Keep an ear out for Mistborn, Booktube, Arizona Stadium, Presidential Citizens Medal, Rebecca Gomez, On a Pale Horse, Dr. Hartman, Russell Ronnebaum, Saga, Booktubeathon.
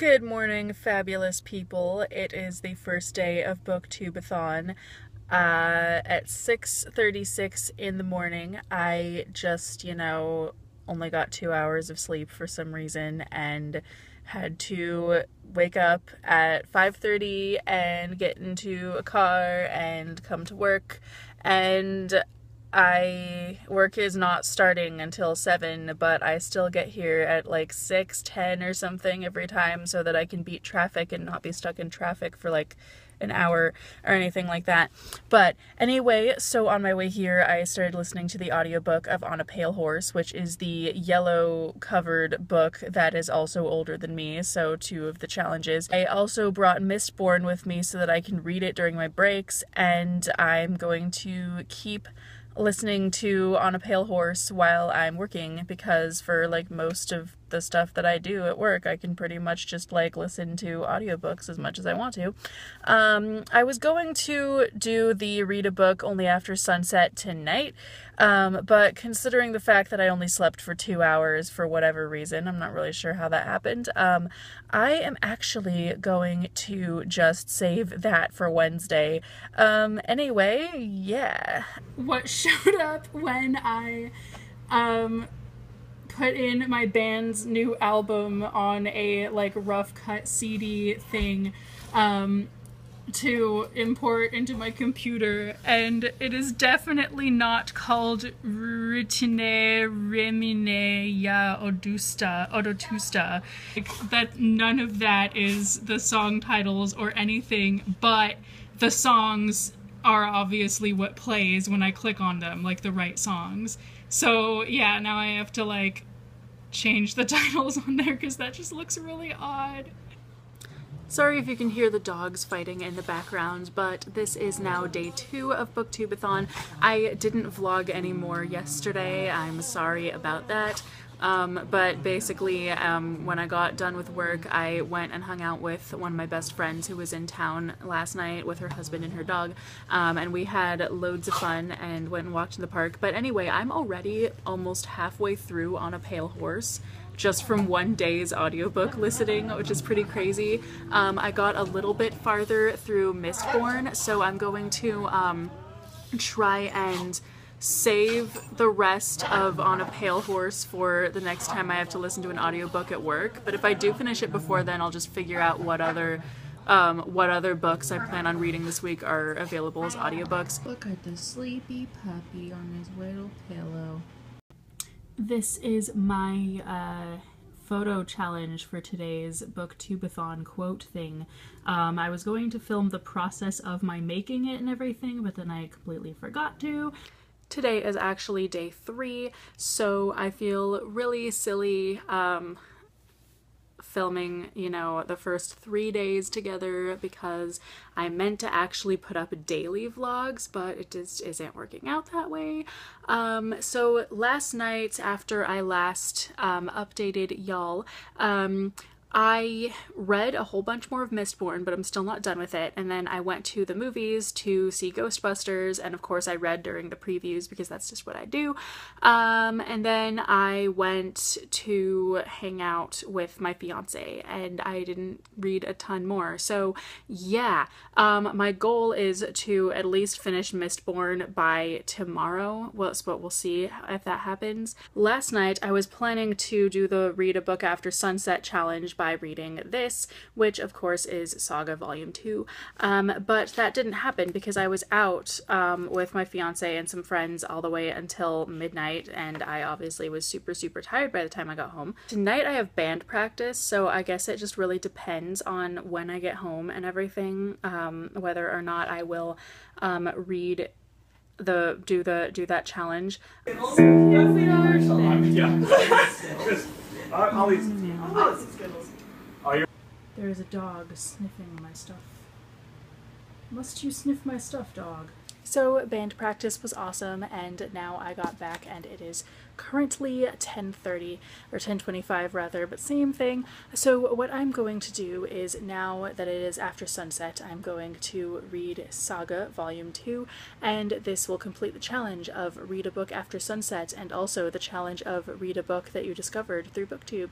Good morning, fabulous people. It is the first day of Booktubeathon at 6:36 in the morning. I just, only got 2 hours of sleep for some reason and had to wake up at 5:30 and get into a car and come to work. And work is not starting until 7, but I still get here at like 6:10 or something every time so that I can beat traffic and not be stuck in traffic for like an hour or anything like that. But anyway, so on my way here, I started listening to the audiobook of On a Pale Horse, which is the yellow covered book that is also older than me, so two of the challenges. I also brought Mistborn with me so that I can read it during my breaks, and I'm going to keep listening to On a Pale Horse while I'm working, because for like most of the stuff that I do at work, I can pretty much just like listen to audiobooks as much as I want to. I was going to do the read a book only after sunset tonight, but considering the fact that I only slept for 2 hours for whatever reason, I'm not really sure how that happened, I am actually going to just save that for Wednesday. Anyway, yeah. What showed up when I put in my band's new album on a like rough cut CD thing to import into my computer, and it is definitely not called Rutine Remine Ya Odotusta. Like, that none of that is the song titles or anything, but the songs are obviously what plays when I click on them, like the right songs. So yeah, now I have to like change the titles on there because that just looks really odd. Sorry if you can hear the dogs fighting in the background, but this is now day 2 of Booktubeathon. I didn't vlog anymore yesterday. I'm sorry about that. But basically, when I got done with work, I went and hung out with one of my best friends who was in town last night with her husband and her dog, and we had loads of fun and went and walked in the park. But anyway, I'm already almost halfway through On a Pale Horse, just from one day's audiobook listening, which is pretty crazy. I got a little bit farther through Mistborn, so I'm going to try and save the rest of On a Pale Horse for the next time I have to listen to an audiobook at work. But if I do finish it before then, I'll just figure out what other books I plan on reading this week are available as audiobooks. Look at the sleepy puppy on his little pillow. This is my photo challenge for today's Booktubeathon quote thing. I was going to film the process of my making it and everything, but then I completely forgot to. Today is actually day 3, so I feel really silly filming, the first 3 days together, because I meant to actually put up daily vlogs, but it just isn't working out that way. So last night, after I last updated y'all, I read a whole bunch more of Mistborn, but I'm still not done with it, and then I went to the movies to see Ghostbusters, and of course I read during the previews because that's just what I do, and then I went to hang out with my fiance, and I didn't read a ton more. So yeah, my goal is to at least finish Mistborn by tomorrow, but we'll see if that happens. Last night I was planning to do the read a book after sunset challenge by reading this, which of course is Saga Volume 2, but that didn't happen because I was out with my fiance and some friends all the way until midnight, and I obviously was super, super tired by the time I got home. Tonight I have band practice, so I guess it just really depends on when I get home and everything, whether or not I will read do that challenge. There is a dog sniffing my stuff. Must you sniff my stuff, dog? So band practice was awesome, and now I got back and it is currently 10:30, or 10:25 rather, but same thing. So what I'm going to do is, now that it is after sunset, I'm going to read Saga Volume 2, and this will complete the challenge of read a book after sunset, and also the challenge of read a book that you discovered through Booktube.